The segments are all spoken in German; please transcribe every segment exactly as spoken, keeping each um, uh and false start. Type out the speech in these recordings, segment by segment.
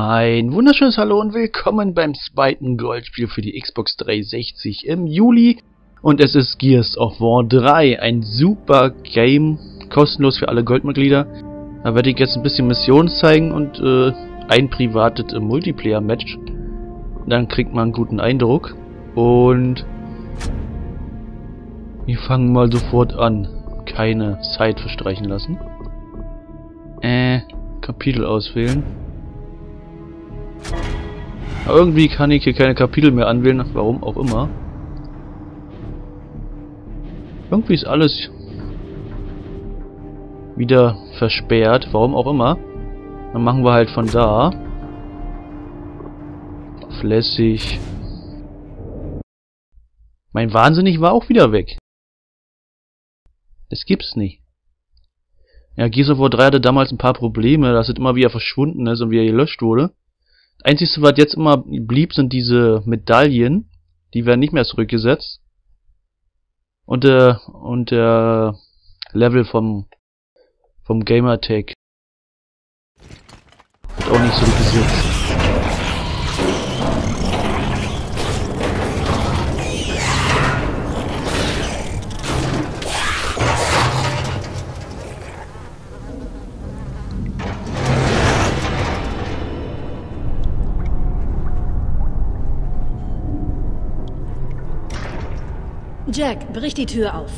Ein wunderschönes Hallo und willkommen beim zweiten Goldspiel für die Xbox dreihundertsechzig im Juli. Und es ist Gears of War drei, ein super Game, kostenlos für alle Goldmitglieder. Da werde ich jetzt ein bisschen Missionen zeigen und äh, ein privates äh, Multiplayer-Match. Dann kriegt man einen guten Eindruck. Und wir fangen mal sofort an. Keine Zeit verstreichen lassen. Äh, Kapitel auswählen. Irgendwie kann ich hier keine Kapitel mehr anwählen, warum auch immer. Irgendwie ist alles wieder versperrt, warum auch immer. Dann machen wir halt von da. Flässig. Mein Wahnsinnig war auch wieder weg. Das gibt's nicht. Ja, Gears of War drei hatte damals ein paar Probleme, dass es immer wieder verschwunden ist und wieder gelöscht wurde. Das Einzige, was jetzt immer blieb, sind diese Medaillen. Die werden nicht mehr zurückgesetzt. Und der, äh, und der äh, Level vom, vom Gamertag wird auch nicht zurückgesetzt. Jack, brich die Tür auf.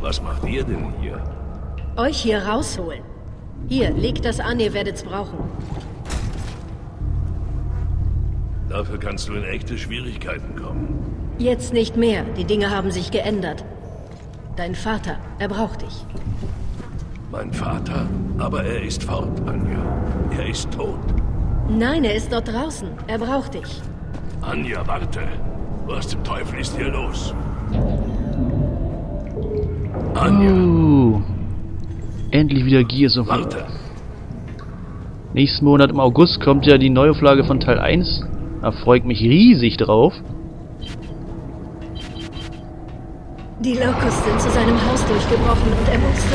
Was macht ihr denn hier? Euch hier rausholen. Hier, legt das an, ihr werdet's brauchen. Dafür kannst du in echte Schwierigkeiten kommen. Jetzt nicht mehr. Die Dinge haben sich geändert. Dein Vater, er braucht dich. Mein Vater? Aber er ist fort, Anja. Er ist tot. Nein, er ist dort draußen. Er braucht dich. Anja, warte. Was zum Teufel ist hier los? Anja. Uh, endlich wieder Gears of War. Warte. Nächsten Monat im August kommt ja die Neuauflage von Teil eins. Da freut mich riesig drauf. Die Locusts sind zu seinem Haus durchgebrochen und er musste...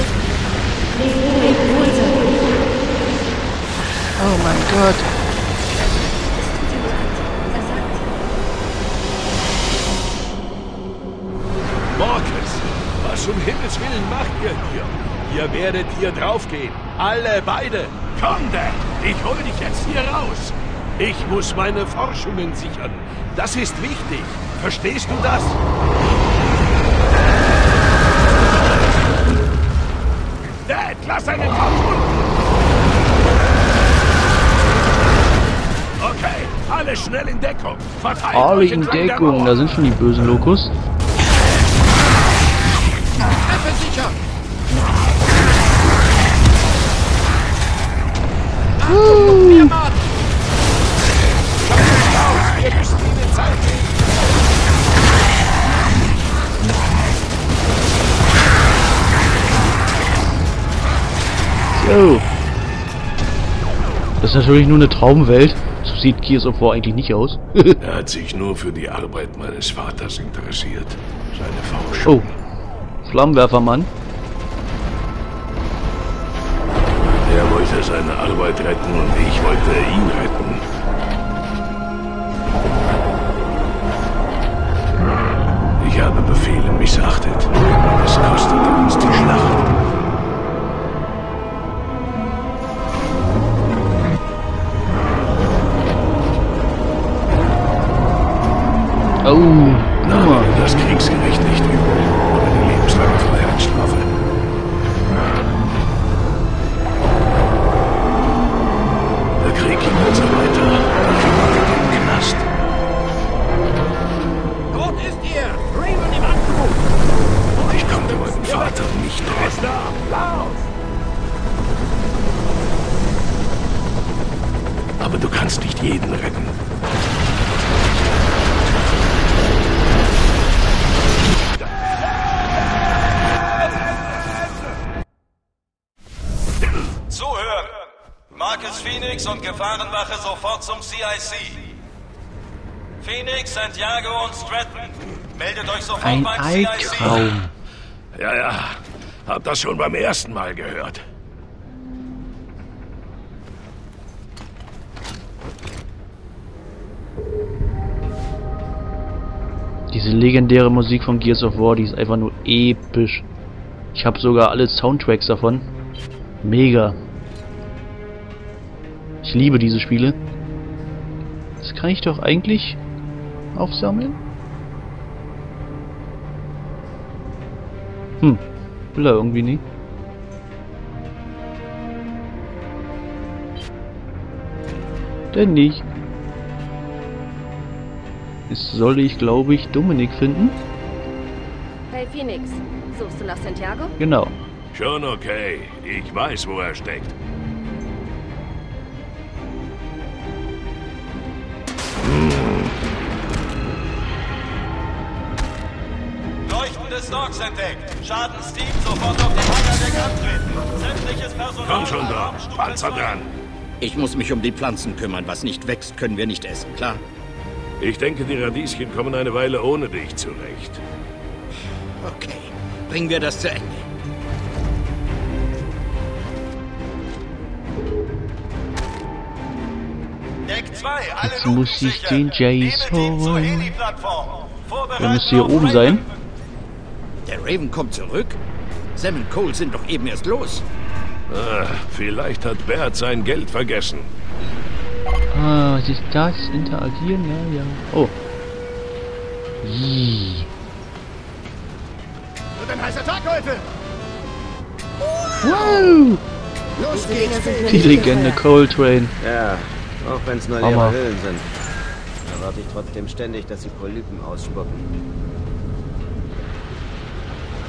Oh mein Gott. Marcus, was um Himmels Willen macht ihr hier? Ihr werdet hier draufgehen. Alle beide. Komm, Dad. Ich hol dich jetzt hier raus. Ich muss meine Forschungen sichern. Das ist wichtig. Verstehst du das? Dad, lass einen Kopf unten. Okay, alle schnell in Deckung. Verteilt alle euch in Deckung, da sind schon die bösen Lokus. Treffe sicher. Achtung, wir warten. Schaut euch aus, wir müssen ihnen Zeit geben. Oh. Das ist natürlich nur eine Traumwelt. So sieht Gears of War eigentlich nicht aus. Er hat sich nur für die Arbeit meines Vaters interessiert. Seine Forschung. Oh. Flammenwerfermann. Er wollte seine Arbeit retten und ich wollte ihn retten. Ich habe Befehle missachtet. Das kostete uns die Schlacht. Oh, na, das Kriegsgericht nicht übel, aber eine lebenslange Freiheitsstrafe. Der Krieg ging also weiter. Ich wartete im Knast. Dort ist ihr! Raven im Anflug! Ich konnte meinen Vater nicht retten. Aber du kannst nicht jeden retten. Marcus Phoenix und Gefahrenwache sofort zum C I C. Phoenix, Santiago und Stratton, meldet euch sofort beim C I C. Ein Albtraum. Ja, ja. Hab das schon beim ersten Mal gehört. Diese legendäre Musik von Gears of War, die ist einfach nur episch. Ich habe sogar alle Soundtracks davon. Mega. Ich liebe diese Spiele. Das kann ich doch eigentlich aufsammeln? Hm. Will er irgendwie nie. Denn nicht. Jetzt soll ich, glaube ich, Dominik finden. Hey Phoenix, suchst du nach Santiago? Genau. Schon okay. Ich weiß, wo er steckt. Leuchtendes Nox entdeckt. Schadensteam sofort auf den Hangardeck antreten. Sämtliches Personal. Komm schon doch. Panzer dran. Ich muss mich um die Pflanzen kümmern. Was nicht wächst, können wir nicht essen. Klar? Ich denke, die Radieschen kommen eine Weile ohne dich zurecht. Okay, bringen wir das zu Ende. Deck zwei, alle jetzt muss ich den Jace holen. Er müsste hier oben sein. Der Raven kommt zurück? Sam und Cole sind doch eben erst los. Ah, vielleicht hat Bert sein Geld vergessen. Ah, ist das interagieren? Ja, ja. Oh. Ii. Wird ein heißer Tag heute! Wow! Los geht's! Die Legende Cole Train. Ja, auch wenn es nur leere Höhlen sind. Erwarte ich trotzdem ständig, dass sie Polypen ausspucken.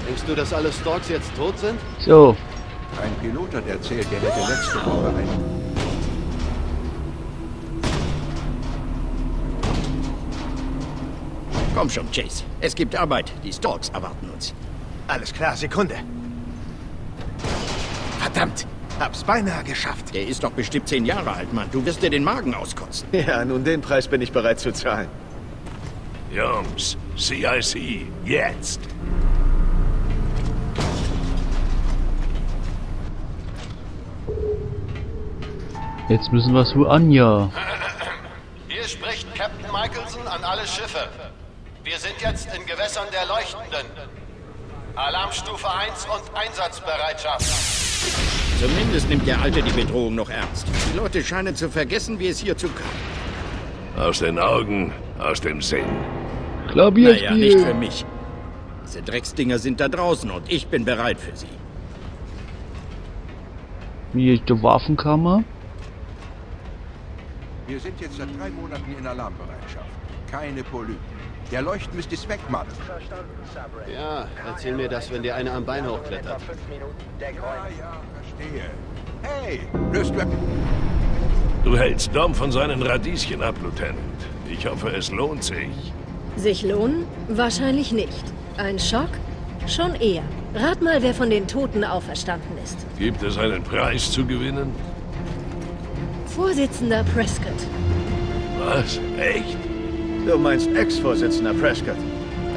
Denkst du, dass alle Storks jetzt tot sind? So. Ein Pilot hat erzählt, er hätte letzte Woche einen. Komm schon, Chase. Es gibt Arbeit. Die Storks erwarten uns. Alles klar, Sekunde. Verdammt, hab's beinahe geschafft. Der ist doch bestimmt zehn Jahre alt, Mann. Du wirst dir den Magen auskotzen. Ja, nun den Preis bin ich bereit zu zahlen. Jungs, C I C, jetzt! Jetzt müssen wir zu Anja. Hier spricht Captain Michaelson an alle Schiffe. Wir sind jetzt in Gewässern der Leuchtenden. Alarmstufe eins und Einsatzbereitschaft. Zumindest nimmt der Alte die Bedrohung noch ernst. Die Leute scheinen zu vergessen, wie es hierzu kam. Aus den Augen, aus dem Sinn. Klavierspiel. Naja, nicht für mich. Diese Drecksdinger sind da draußen und ich bin bereit für sie. Hier ist die Waffenkammer. Wir sind jetzt seit drei Monaten in Alarmbereitschaft. Keine Polypen. Der Leuchtmist ist weg, Mann. Ja, erzähl mir das, wenn dir einer am Bein hochklettert. Ja, ja, verstehe. Hey, löst weg. Du hältst Dom von seinen Radieschen ab, Lieutenant. Ich hoffe, es lohnt sich. Sich lohnen? Wahrscheinlich nicht. Ein Schock? Schon eher. Rat mal, wer von den Toten auferstanden ist. Gibt es einen Preis zu gewinnen? Vorsitzender Prescott. Was? Echt? Du meinst Ex-Vorsitzender Prescott.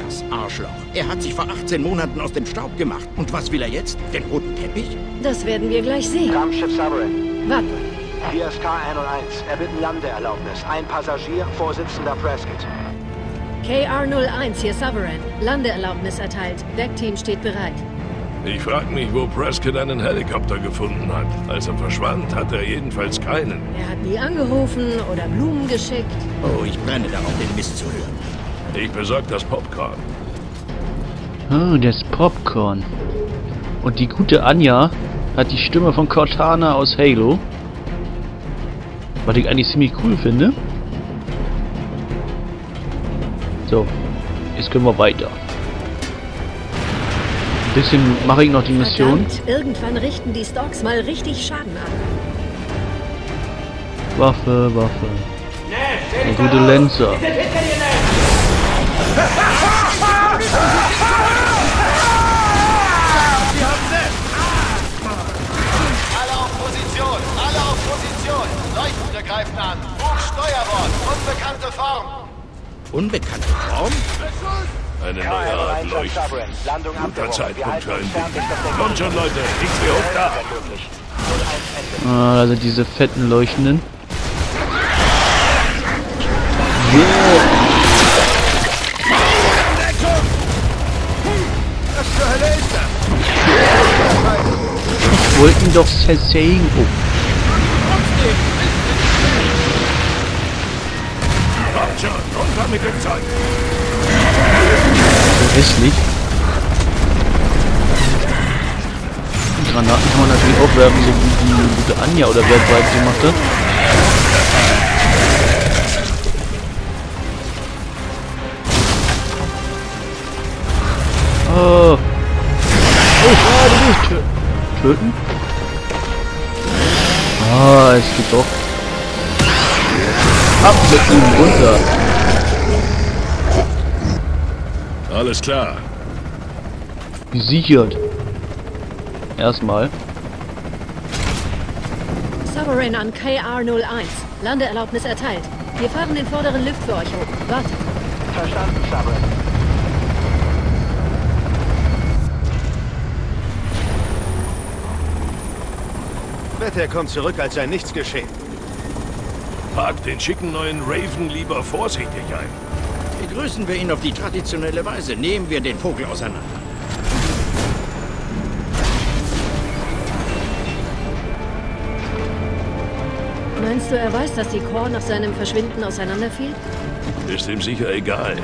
Das Arschloch. Er hat sich vor achtzehn Monaten aus dem Staub gemacht. Und was will er jetzt? Den roten Teppich? Das werden wir gleich sehen. Kampfschiff Sovereign. Warte. Hier ist K R null eins. Erbitten Landeerlaubnis. Ein Passagier, Vorsitzender Prescott. K R null eins, hier Sovereign. Landeerlaubnis erteilt. Deckteam steht bereit. Ich frage mich, wo Prescott einen Helikopter gefunden hat. Als er verschwand, hatte er jedenfalls keinen. Er hat nie angerufen oder Blumen geschickt. Oh, ich brenne darauf, den Mist zu hören. Ich besorge das Popcorn. Oh, das Popcorn. Und die gute Anja hat die Stimme von Cortana aus Halo. Was ich eigentlich ziemlich cool finde. So, jetzt können wir weiter. Ein bisschen mache ich noch die Mission. Verdammt, irgendwann richten die Storks mal richtig Schaden an. Waffe, Waffe. Der gute Lancer. Alle auf Position, alle auf Position. Leuchtende greifen an. Bug Steuerbord, unbekannte Form. Unbekannte Form? Eine neue Art Leuchten. Guter Zeitpunkt für einen Weg. Kommt schon, Leute, nichts mehr hoch da! Ah, also diese fetten Leuchtenden. Ich wollte ihn doch zersägen. Kommt schon, runter mit dem Zeug! So hässlich. Die Granaten kann man natürlich auch werfen, so wie die gute Anja oder wer bereits gemacht hat. Oh, oh, töten? Ah, es geht doch. Ab mit ihm runter. Alles klar. Gesichert. Erstmal. Sovereign an K R null eins. Landeerlaubnis erteilt. Wir fahren den vorderen Lift für euch hoch. Wartet. Verstanden, Sovereign. Wetter kommt zurück, als sei nichts geschehen. Park den schicken neuen Raven lieber vorsichtig ein. Begrüßen wir ihn auf die traditionelle Weise. Nehmen wir den Vogel auseinander. Meinst du, er weiß, dass die Core nach seinem Verschwinden auseinanderfiel? Ist ihm sicher egal.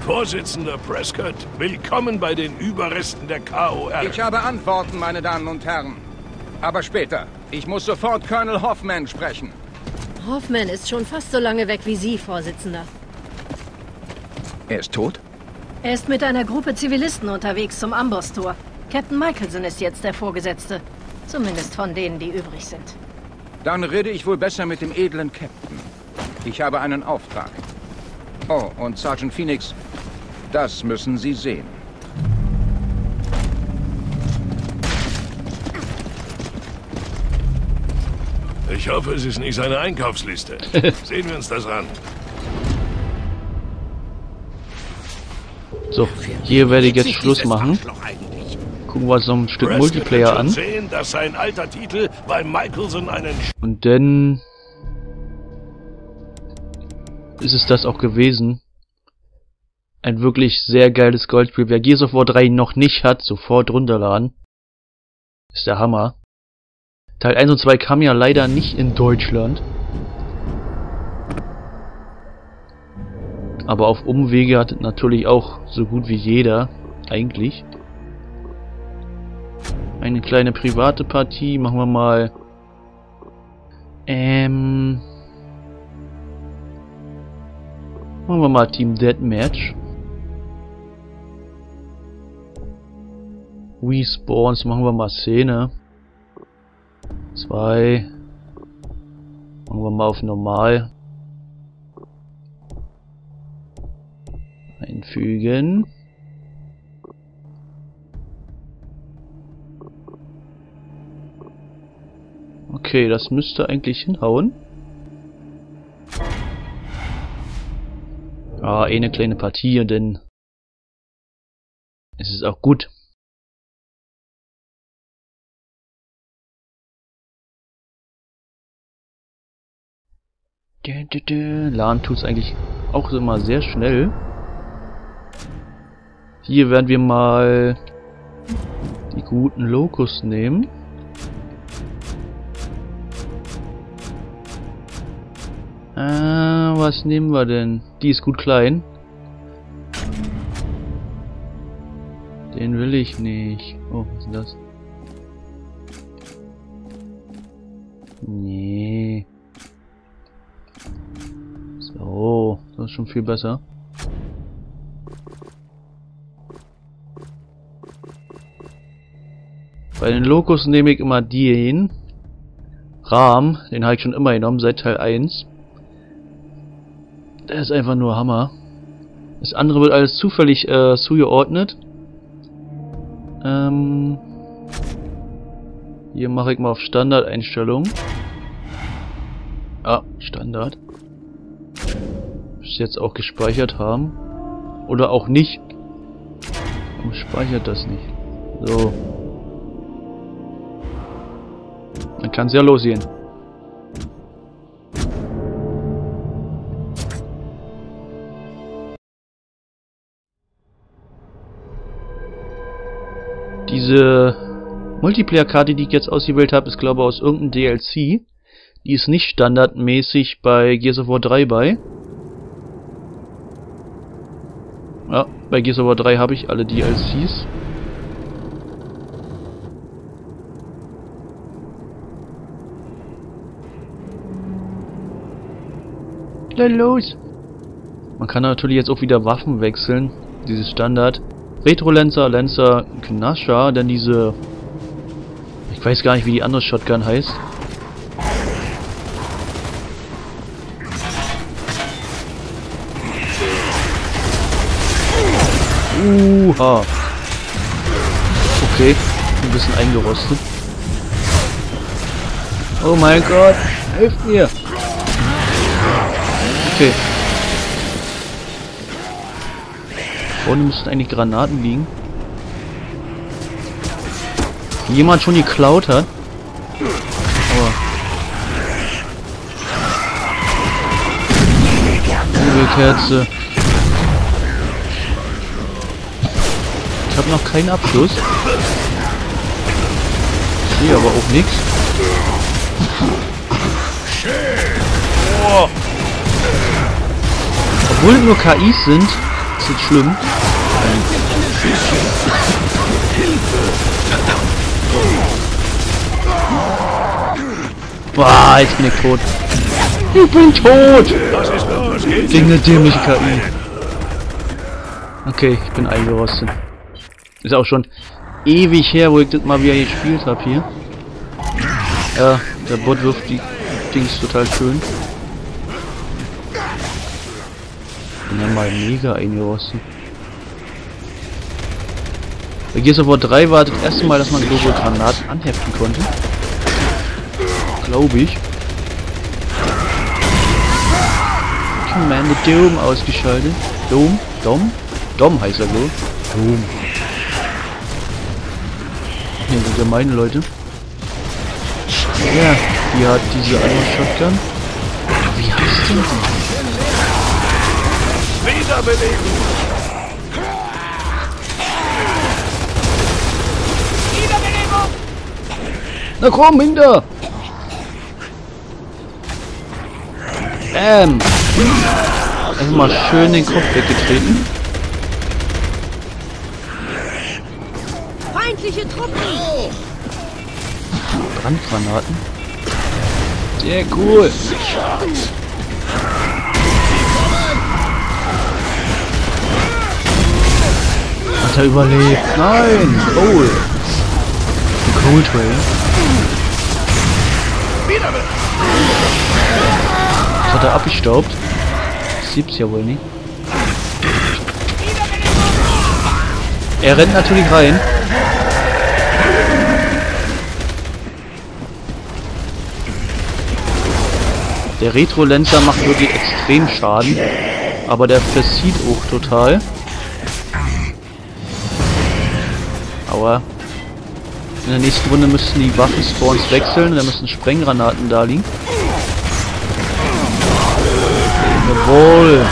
Vorsitzender Prescott, willkommen bei den Überresten der K O R. Ich habe Antworten, meine Damen und Herren. Aber später. Ich muss sofort Colonel Hoffman sprechen. Hoffman ist schon fast so lange weg wie Sie, Vorsitzender. Er ist tot? Er ist mit einer Gruppe Zivilisten unterwegs zum Amboss-Tor. Captain Michaelson ist jetzt der Vorgesetzte. Zumindest von denen, die übrig sind. Dann rede ich wohl besser mit dem edlen Captain. Ich habe einen Auftrag. Oh, und Sergeant Phoenix, das müssen Sie sehen. Ich hoffe, es ist nicht seine Einkaufsliste. Sehen wir uns das an. So, hier werde ich jetzt Schluss machen. Gucken wir uns noch ein Stück Multiplayer an. Und dann ist es das auch gewesen. Ein wirklich sehr geiles Goldspiel. Wer Gears of War drei noch nicht hat, sofort runterladen. Ist der Hammer. Teil eins und zwei kamen ja leider nicht in Deutschland. Aber auf Umwege hat natürlich auch so gut wie jeder, eigentlich. Eine kleine private Partie, machen wir mal. Ähm. Machen wir mal Team Deathmatch. Respawns, machen wir mal Szene. zwei. Machen wir mal auf normal. Einfügen. Okay, das müsste eigentlich hinhauen. Ah, eine kleine Partie, denn es ist auch gut. LAN tut's eigentlich auch immer sehr schnell. Hier werden wir mal die guten Locust nehmen. Äh, was nehmen wir denn? Die ist gut klein. Den will ich nicht. Oh, was ist das? Nee. Oh, das ist schon viel besser. Bei den Locust nehme ich immer den Rahmen, den habe ich schon immer genommen, seit Teil eins. Der ist einfach nur Hammer. Das andere wird alles zufällig äh, zugeordnet. Ähm, hier mache ich mal auf Standardeinstellung. Ah, Standard. Jetzt auch gespeichert haben. oder auch nicht. Warum speichert das nicht? So. Dann kann es ja losgehen. Diese Multiplayer-Karte, die ich jetzt ausgewählt habe, ist glaube ich aus irgendeinem D L C. Die ist nicht standardmäßig bei Gears of War drei bei. Ja, bei Gears of War drei habe ich alle D L Cs. Na los! Man kann natürlich jetzt auch wieder Waffen wechseln. Dieses Standard. Retro Lancer, Lancer, Knascher, denn diese... Ich weiß gar nicht, wie die andere Shotgun heißt. Uha. Okay, ein bisschen eingerostet. Oh mein Gott, helft mir! Okay. Vorne müssten eigentlich Granaten liegen. Die jemand schon geklaut hat. Aber. Kerze. Ich habe noch keinen Abschluss. Ich sehe aber auch nichts. Oh. Obwohl nur K Is sind, ist das schlimm. Boah, jetzt bin ich tot. Ich bin tot! Gegen eine dämliche K I. Okay, ich bin eingerostet. Ist auch schon ewig her, wo ich das mal wieder gespielt habe hier. Ja, der Bot wirft die Dings total schön. Bin dann mal mega eingerostet. Bei Gears of War drei war das erste Mal, dass man so Granaten anheften konnte. Glaube ich. Commander Dome ausgeschaltet. Dome? Dom? Dom heißt er so. Dom. Hier sind ja meine Leute. Ja, die hat diese andere Shotgun. Wie heißt die noch? Wiederbeleben! Wiederbelebung! Na komm, hinter! Ähm! Einfach mal schön den Kopf weggetreten. Feindliche Truppen! Brandgranaten? Sehr cool! Hat er überlebt? Nein! Cole! Der Cole Train. Das hat er abgestaubt. Das gibt's ja wohl nicht. Er rennt natürlich rein. Der Retro Lancer macht wirklich extrem Schaden, aber der versieht auch total. Aber in der nächsten Runde müssen die Waffenspawns wechseln, da müssen Sprenggranaten da liegen. Jawohl!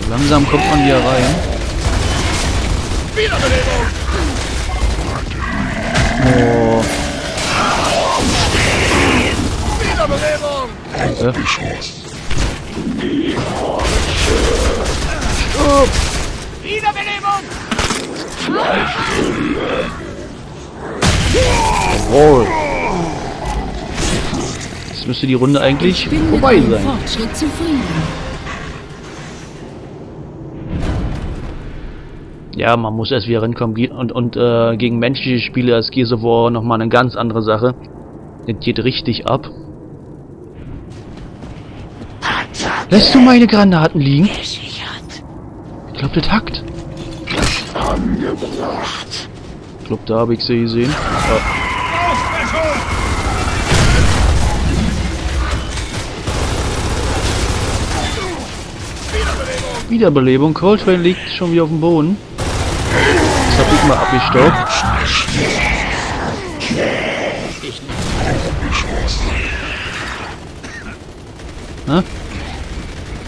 So langsam kommt man wieder rein. Oh. Ja. Stopp! Wiederbelebung! Jawohl! Jetzt müsste die Runde eigentlich vorbei sein. Ja, man muss erst wieder reinkommen. Und, und äh, gegen menschliche Spiele als Gears of War nochmal eine ganz andere Sache. Das geht richtig ab. Lässt du meine Granaten liegen? Ich glaube, das hackt. Ich glaube, da habe ich sie gesehen. Ah. Wiederbelebung. Cole Train liegt schon wieder auf dem Boden. Das hab ich mal abgestaubt. Ich ne?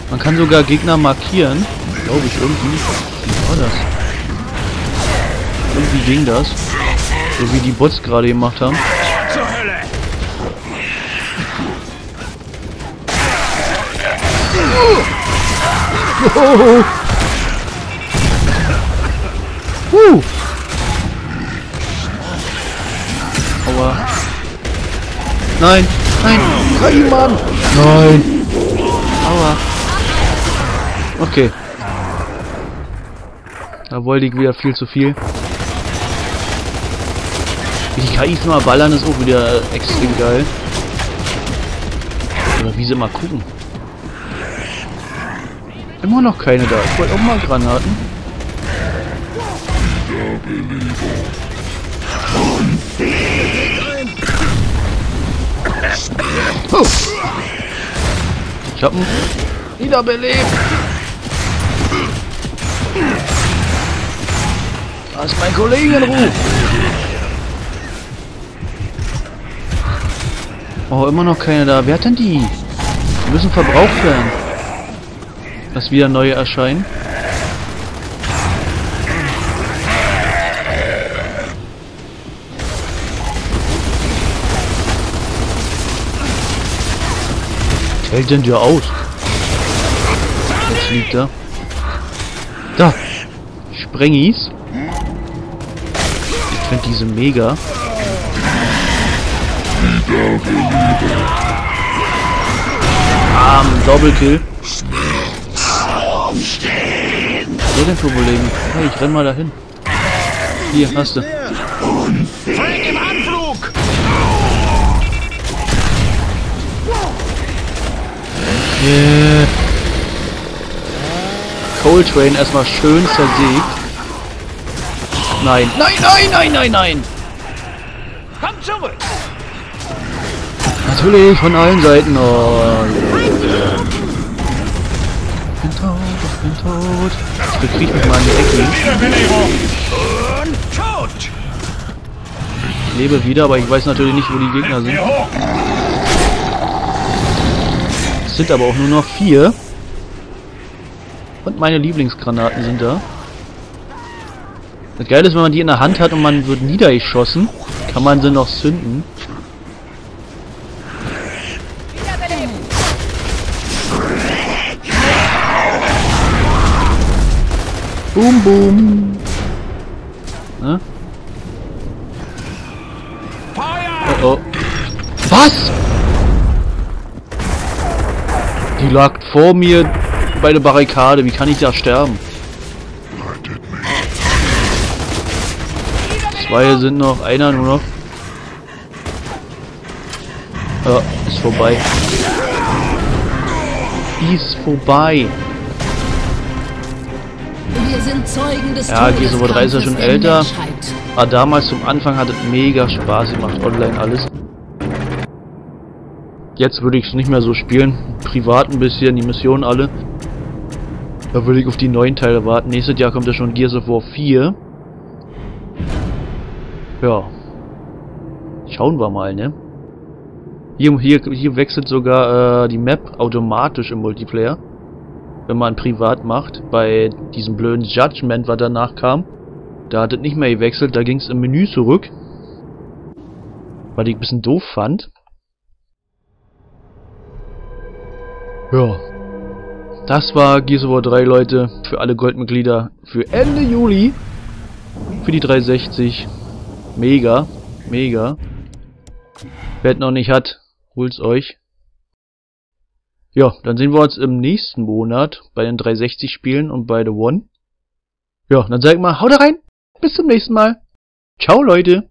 Man kann sogar Gegner markieren. Glaube ich irgendwie. Wie war das? Irgendwie ging das. So wie die Bots gerade gemacht haben. Ohoho. Huh. Aua. Nein, nein, nein, Mann. Nein. Aua. Okay. Da wollte ich wieder viel zu viel. Wie die K Is mal ballern, ist auch wieder extrem geil. Oder wie sie mal gucken. Immer noch keine da. Ich wollte auch mal Granaten. Oh. Ich hab ihn wiederbelebt. Da ist mein Kollege in Ruhe. Oh, immer noch keine da. Wer hat denn die? Die müssen verbraucht werden. Dass wieder neue erscheinen. Fällt denn dir aus? Jetzt liegt er. Da! Sprengis. Ich finde diese mega. Bam, Doppelkill. Was soll denn für Probleme? Hey, ich renn mal dahin. Hier, hast du. Frank im Anflug! Yeah. Cole Train erstmal schön zersägt. Nein. Nein, nein, nein, nein, nein! Komm zurück! Natürlich, von allen Seiten. Oh, yeah. Ich bin tot, ich bin tot. Ich bekrieg mich mal in die Ecke. Ich lebe wieder, aber ich weiß natürlich nicht, wo die Gegner sind. Es sind aber auch nur noch vier. Und meine Lieblingsgranaten sind da. Das Geile ist, wenn man die in der Hand hat und man wird niedergeschossen, kann man sie noch zünden. Boom, boom. Ne? Oh, oh. Was? Die lag vor mir bei der Barrikade. Wie kann ich da sterben? Zwei sind noch, einer nur noch. Ja, ist vorbei. Ist vorbei. Sind Zeugen des ja, Gears of War drei ist ja schon älter. Aber damals zum Anfang hat es mega Spaß gemacht, online alles. Jetzt würde ich es nicht mehr so spielen. Privat ein bisschen, die Missionen alle. Da würde ich auf die neuen Teile warten. Nächstes Jahr kommt ja schon Gears of War vier. Ja. Schauen wir mal, ne? Hier, hier, hier wechselt sogar äh, die Map automatisch im Multiplayer. Wenn man privat macht, bei diesem blöden Judgment, was danach kam, da hat es nicht mehr gewechselt, da ging es im Menü zurück. Was ich ein bisschen doof fand. Ja. Das war Gears of War drei, Leute, für alle Goldmitglieder, für Ende Juli, für die dreihundertsechzig. Mega, mega. Wer es noch nicht hat, holt's euch. Ja, dann sehen wir uns im nächsten Monat bei den dreihundertsechzig-Spielen und bei The One. Ja, dann sag ich mal, haut rein, bis zum nächsten Mal. Ciao, Leute.